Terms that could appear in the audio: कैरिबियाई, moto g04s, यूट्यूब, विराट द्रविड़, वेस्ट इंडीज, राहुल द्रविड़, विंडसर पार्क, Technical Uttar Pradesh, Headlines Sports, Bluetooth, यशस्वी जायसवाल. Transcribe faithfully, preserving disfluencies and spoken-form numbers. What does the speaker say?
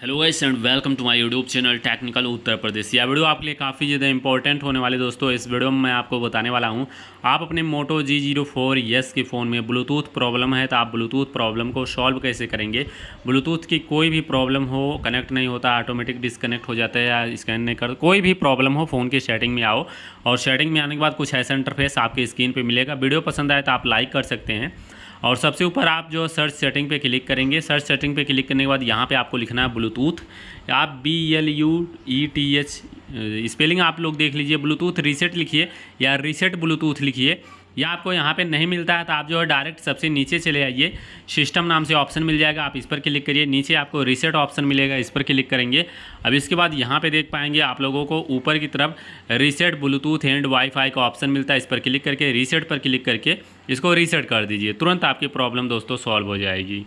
Hello guys and welcome to my यूट्यूब channel technical Uttar Pradesh. यह video आपके लिए काफ़ी ज़्यादा इंपॉर्टेंट होने वाले दोस्तों। इस वीडियो में मैं आपको बताने वाला हूं, आप अपने Moto G zero four S के फ़ोन में ब्लूटूथ प्रॉब्लम है तो आप ब्लूटूथ प्रॉब्लम को सॉल्व कैसे करेंगे। ब्लूटूथ की कोई भी प्रॉब्लम हो, कनेक्ट नहीं होता, ऑटोमेटिक डिसकनेक्ट हो जाता है या स्कैन नहीं कर, कोई भी प्रॉब्लम हो फ़ोन की सेटिंग में आओ और सेटिंग में आने के बाद कुछ ऐसा इंटरफेस आपकी स्क्रीन पर मिलेगा। वीडियो पसंद आए तो आप लाइक कर सकते हैं और सबसे ऊपर आप जो सर्च सेटिंग पे क्लिक करेंगे, सर्च सेटिंग पे क्लिक करने के बाद यहाँ पे आपको लिखना है ब्लूटूथ। आप B L U E T H, spelling आप लोग देख लीजिए, ब्लूटूथ रीसेट लिखिए या रीसेट ब्लूटूथ लिखिए। या आपको यहाँ पे नहीं मिलता है तो आप जो है डायरेक्ट सबसे नीचे चले आइए, सिस्टम नाम से ऑप्शन मिल जाएगा, आप इस पर क्लिक करिए। नीचे आपको रीसेट ऑप्शन मिलेगा, इस पर क्लिक करेंगे। अब इसके बाद यहाँ पे देख पाएंगे आप लोगों को ऊपर की तरफ रीसेट ब्लूटूथ एंड वाईफाई का ऑप्शन मिलता है। इस पर क्लिक करके रीसेट पर क्लिक करके इसको रीसेट कर दीजिए, तुरंत आपकी प्रॉब्लम दोस्तों सॉल्व हो जाएगी।